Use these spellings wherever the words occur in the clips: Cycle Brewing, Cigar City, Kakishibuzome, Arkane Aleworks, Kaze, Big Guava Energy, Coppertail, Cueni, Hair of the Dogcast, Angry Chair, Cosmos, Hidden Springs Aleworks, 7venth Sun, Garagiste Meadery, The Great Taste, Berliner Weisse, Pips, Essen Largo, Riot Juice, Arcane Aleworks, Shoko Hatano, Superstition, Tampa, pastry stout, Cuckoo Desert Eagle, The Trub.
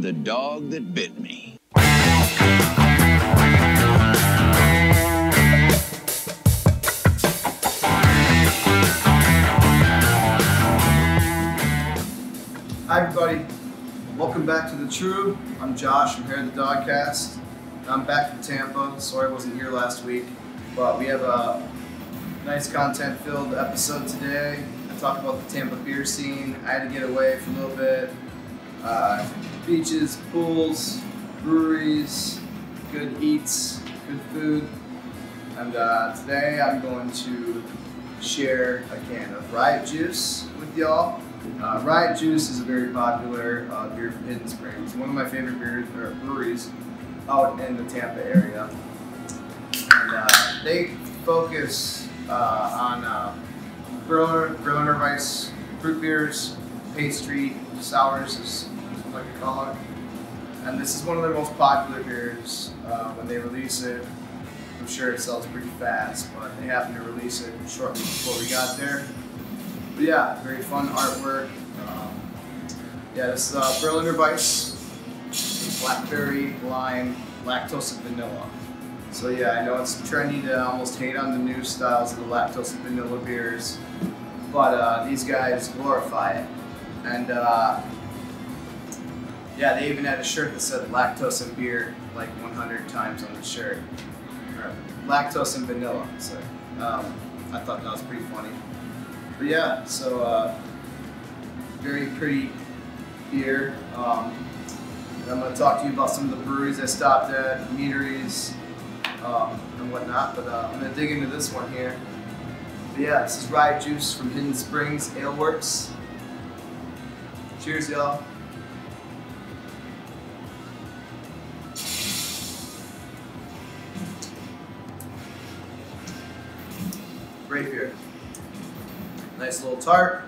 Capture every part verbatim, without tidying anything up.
the dog that bit me. Hi everybody, welcome back to The Trub. I'm Josh from Hair of the Dogcast. I'm back from Tampa, sorry I wasn't here last week, but we have a nice content-filled episode today. I talk about the Tampa beer scene. I had to get away for a little bit. Uh, beaches, pools, breweries, good eats, good food. And uh, today I'm going to share a can of Riot Juice with y'all. Uh, Riot Juice is a very popular uh, beer from Hidden Springs, one of my favorite beers or breweries out in the Tampa area. And uh, they focus uh, on uh, Berliner, Berliner Weisse fruit beers, pastry, sours is what you call it. And this is one of their most popular beers. Uh, when they release it, I'm sure it sells pretty fast, but they happened to release it shortly before we got there. But yeah, very fun artwork. Um, yeah, this is uh, Berliner Weisse, blackberry, lime, lactose, and vanilla. So yeah, I know it's trendy to almost hate on the new styles of the lactose and vanilla beers, but uh, these guys glorify it. And uh, yeah, they even had a shirt that said lactose and beer like one hundred times on the shirt. Or lactose and vanilla, so um, I thought that was pretty funny. But yeah, so uh, very pretty beer. Um, I'm going to talk to you about some of the breweries I stopped at, meaderies, um, and whatnot. But uh, I'm going to dig into this one here. But yeah, this is Riot Juice from Hidden Springs Aleworks. Cheers, y'all. Great beer. Nice little tart,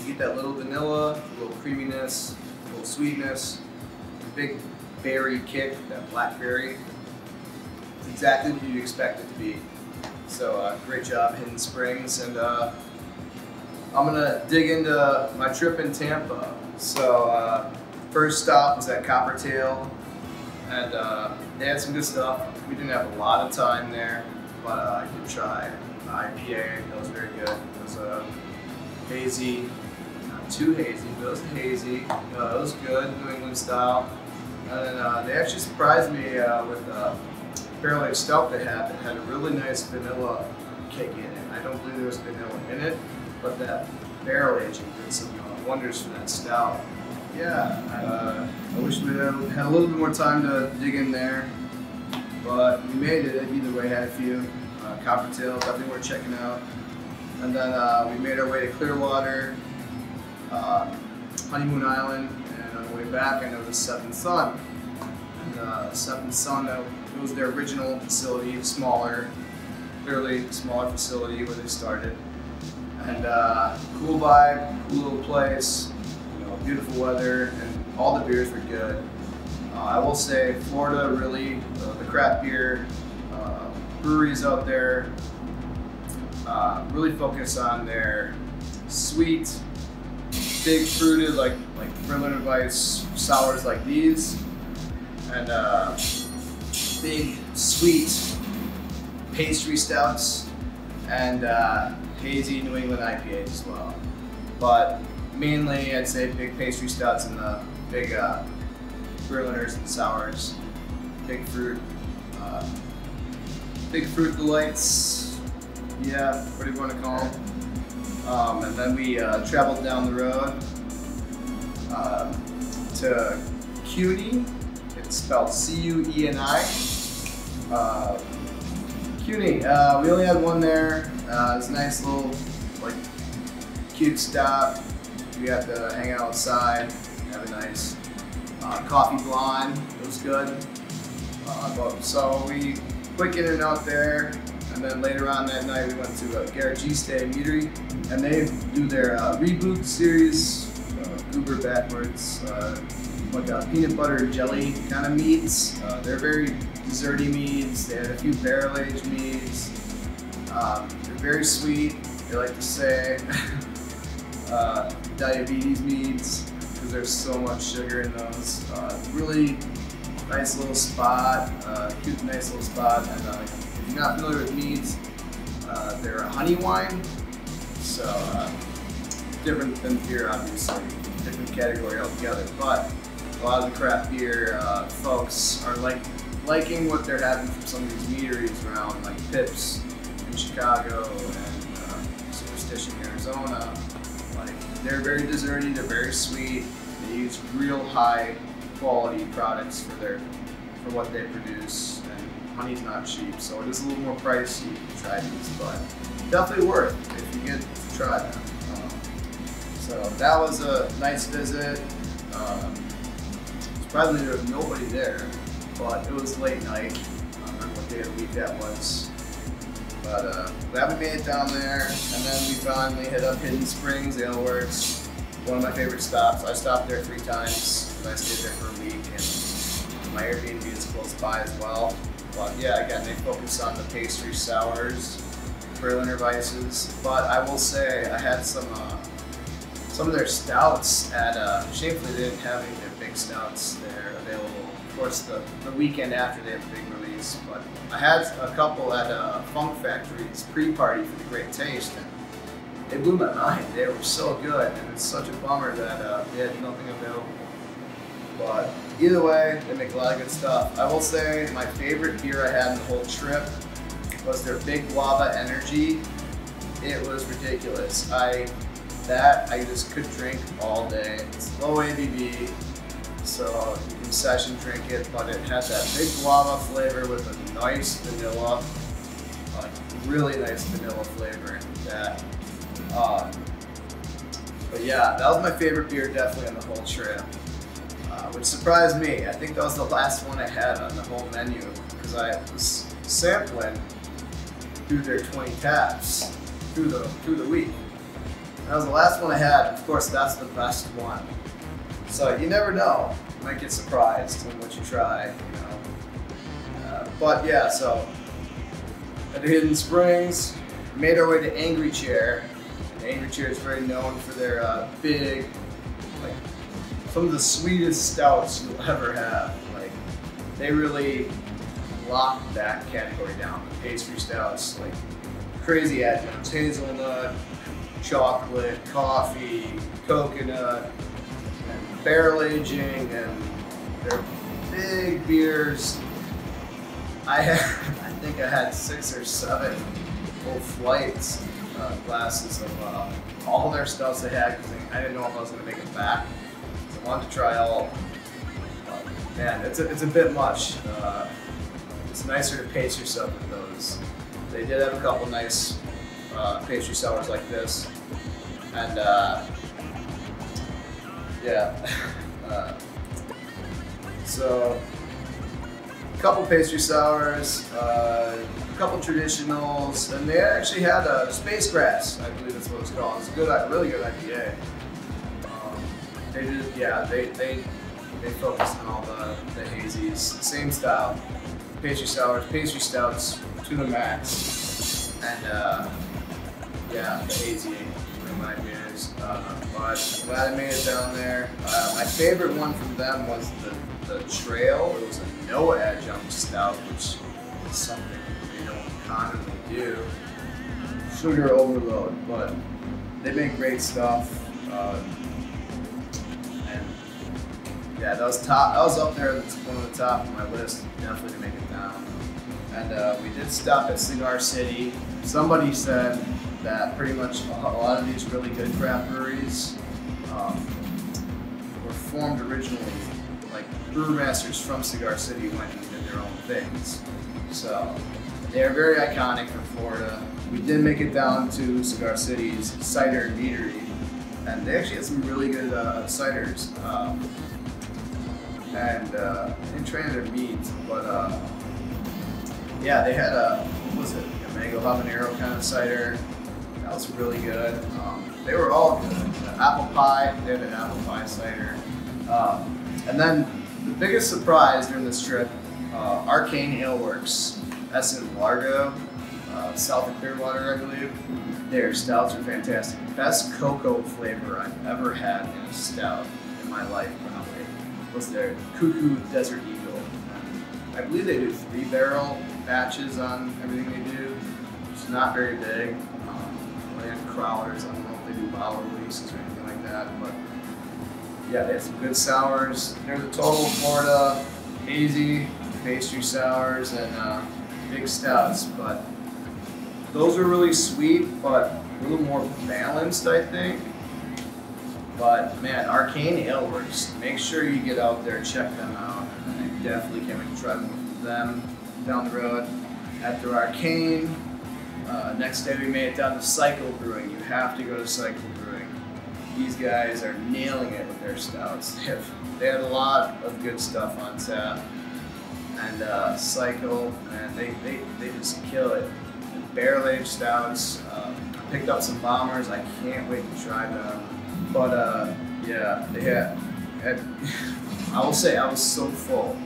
you get that little vanilla, a little creaminess, a little sweetness, a big berry kick, that blackberry. It's exactly what you'd expect it to be. So uh, great job, Hidden Springs. And uh, I'm gonna dig into my trip in Tampa. So uh, first stop was at Coppertail, and uh, they had some good stuff. We didn't have a lot of time there, but uh, I did try I P A, that was very good. It was uh, hazy, not too hazy, but it was hazy. Uh, it was good, New England style. And then uh, they actually surprised me uh, with a barrel aged stout they had that had a really nice vanilla kick in it. I don't believe there was vanilla in it, but that barrel aging did some uh, wonders for that stout. Yeah, uh, I wish we had, had a little bit more time to dig in there, but we made it. Either way, had a few. Uh, Coppertail, definitely worth checking out. And then uh, we made our way to Clearwater, uh, Honeymoon Island, and on the way back I noticed seventh Sun. And uh, seventh Sun, uh, it was their original facility, smaller, clearly smaller facility where they started. And uh, cool vibe, cool little place, you know, beautiful weather, and all the beers were good. Uh, I will say Florida really, uh, the craft beer breweries out there uh, really focus on their sweet, big fruited, like like Berliner Weisse sours like these, and uh, big sweet pastry stouts, and uh, hazy New England I P As as well. But mainly, I'd say big pastry stouts and the big uh, Berliners and sours, big fruit. Uh, Big fruit delights, yeah, what do you want to call them? Um, and then we uh, traveled down the road uh, to C U N Y. It's spelled C U E N I. Uh, C U N Y, uh, we only had one there. Uh, it was a nice little, like, cute stop. We got to hang out outside, have a nice uh, coffee blonde. It was good. Uh, but, so we. Quick in and out there, and then later on that night we went to uh, Garagiste Meadery, and they do their uh, reboot series, uh, Uber backwards, uh, like uh, peanut butter and jelly kind of meads. Uh, they're very desserty meads. They had a few barrel aged meads. Um, they're very sweet. They like to say uh, diabetes meads. because there's so much sugar in those. Uh, really nice little spot, uh, cute nice little spot. And uh, if you're not familiar with meads, uh, they're a honey wine, so uh, different than beer, obviously, different category altogether. But a lot of the craft beer uh, folks are like liking what they're having from some of these meaderies around, like Pips in Chicago and uh, Superstition in Arizona. Like, they're very desserty, they're very sweet. They use real high quality products for their for what they produce, and honey's not cheap, so it is a little more pricey to try these, but definitely worth it if you get to try them. Um, so that was a nice visit. Um, surprisingly, there was nobody there, but it was late night. I don't remember what day of the week that was. But uh, glad we made it down there, and then we finally hit up Hidden Springs Aleworks, one of my favorite stops. I stopped there three times, and I stayed there for a week, and my Airbnb is close by as well. But yeah, again, they focus on the pastry sours, Berliner Weisses, but I will say I had some uh, some of their stouts at, uh, shamefully they didn't have any of their big stouts there available. Of course, the, the weekend after they have a big release, but I had a couple at uh, Funk Factory's pre-party for The Great Taste, and they blew my mind. They were so good, and it's such a bummer that uh, they had nothing available. But either way, they make a lot of good stuff. I will say my favorite beer I had in the whole trip was their Big Guava Energy. It was ridiculous. I that I just could drink all day. It's low A B V. So you can session drink it, but it has that big guava flavor with a nice vanilla, like really nice vanilla flavor in that. Um, but yeah, that was my favorite beer definitely on the whole trip, uh, which surprised me. I think that was the last one I had on the whole menu because I was sampling through their twenty taps through the, through the week. That was the last one I had. Of course, that's the best one. So you never know, you might get surprised in what you try, you know. Uh, but yeah, so at Hidden Springs, made our way to Angry Chair. And Angry Chair is very known for their uh, big, like some of the sweetest stouts you'll ever have. Like they really locked that category down. The pastry stouts, like crazy adjuncts, hazelnut, chocolate, coffee, coconut, barrel aging, and they're big beers. I had, I think I had six or seven whole flights, uh, glasses of uh, all their stuffs they had because I didn't know if I was going to make it back. So I wanted to try all. But man, it's a, it's a bit much. Uh, it's nicer to pace yourself with those. They did have a couple nice uh, pastry sours like this, and. Uh, Yeah, uh, so a couple pastry sours, uh, a couple traditionals, and they actually had a space grass, I believe that's what it's called. It's a good, really good I P A. Um, they did, yeah, they they they focused on all the the hazies, same style, pastry sours, pastry stouts to the max, and uh, yeah, the hazy. My beers, uh, but glad I made it down there. Uh, my favorite one from them was the, the Trail. It was a no adjunct stout, which is something they don't commonly do. Sugar overload, but they make great stuff. Uh, and yeah, that was top. That was up there. That's one of the top of my list. Definitely to make it down. And uh, we did stop at Cigar City. Somebody said that pretty much a lot of these really good craft breweries um, were formed originally, like brewmasters from Cigar City went and did their own things. So they are very iconic for Florida. We did make it down to Cigar City's cider meadery, and they actually had some really good uh, ciders um, and uh, in trying their meads. But uh, yeah, they had a what was it? A mango habanero kind of cider. That was really good. Um, they were all good. The apple pie, they had an apple pie cider. Um, and then the biggest surprise during this trip, uh, Arcane Aleworks, Essen Largo, uh, south of Clearwater, I believe. Their stouts are fantastic. Best cocoa flavor I've ever had in a stout. my life probably, was their Cuckoo Desert Eagle. I believe they do three barrel batches on everything they do. It's not very big. Um, they have crawlers. I don't know if they do bottle releases or anything like that, but yeah, they have some good sours. They're the total Florida hazy pastry sours and uh, big stouts, but those are really sweet, but a little more balanced, I think. But man, Arcane Aleworks, make sure you get out there, check them out. I definitely can't wait to try more from them down the road. After Arcane, uh, next day we made it down to Cycle Brewing. You have to go to Cycle Brewing. These guys are nailing it with their stouts. They have, they had a lot of good stuff on tap. And uh, Cycle, man, they, they, they just kill it. Barrel-aged stouts. Um, picked up some bombers. I can't wait to try them. But uh, yeah, they had, had I will say I was so full.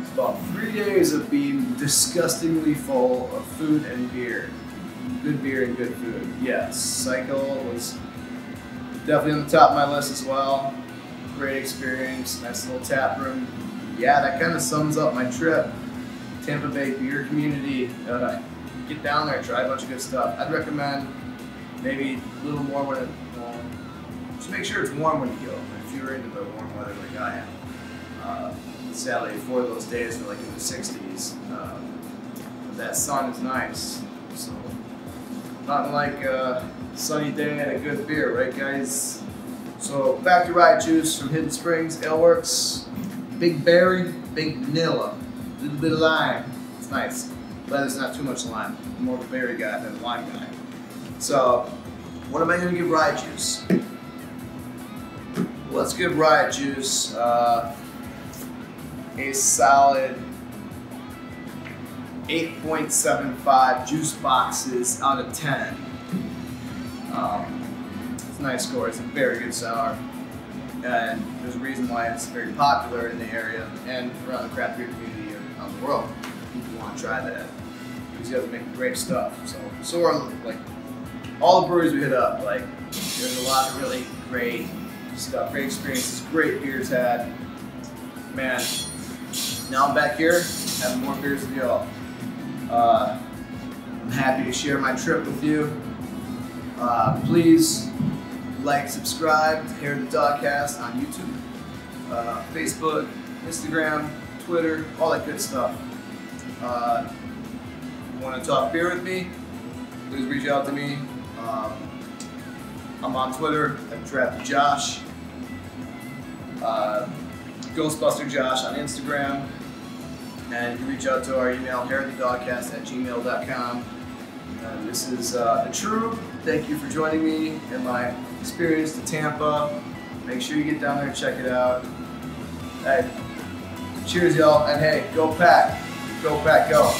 It's about three days of being disgustingly full of food and beer. Good beer and good food. Yes, Cycle was definitely on the top of my list as well. Great experience. Nice little tap room. Yeah, that kind of sums up my trip. Tampa Bay beer community. Uh, Get down there, try a bunch of good stuff. I'd recommend maybe a little more when it's warm. Just make sure it's warm when you go. If you're into the warm weather like I am, uh, sadly, four of those days were like in the sixties. Uh, but that sun is nice, so not like a sunny day and a good beer, right, guys? So back to Riot Juice from Hidden Springs Aleworks. Big berry, big vanilla, a little bit of lime. It's nice. But there's not too much lime. I'm more of a berry guy than a lime guy. So, what am I gonna give Riot Juice? Let's give Riot Juice uh, a solid eight point seven five juice boxes out of ten. Um, it's a nice score, it's a very good sour. And there's a reason why it's very popular in the area and around the craft beer community around the world. People want to try that. These guys make great stuff. So, so are like all the breweries we hit up. Like, there's a lot of really great stuff, great experiences, great beers had. Man, now I'm back here having more beers with y'all. Uh, I'm happy to share my trip with you. Uh, please like, subscribe to Hair of the Dogcast on YouTube, uh, Facebook, Instagram, Twitter, all that good stuff. Uh, want to talk beer with me? Please reach out to me. Um, I'm on Twitter at Trap Josh, uh, Ghostbuster Josh on Instagram, and you can reach out to our email hair of the dogcast at gmail dot com. Uh, this is uh, The Trub. Thank you for joining me in my experience to Tampa. Make sure you get down there and check it out. Hey, cheers, y'all, and hey, go Pack. Go Pack, go.